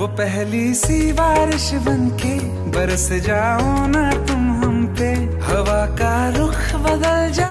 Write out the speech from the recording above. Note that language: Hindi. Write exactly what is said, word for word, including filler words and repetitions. वो पहली सी बारिश बनके बरस जाओ ना तुम हम पे।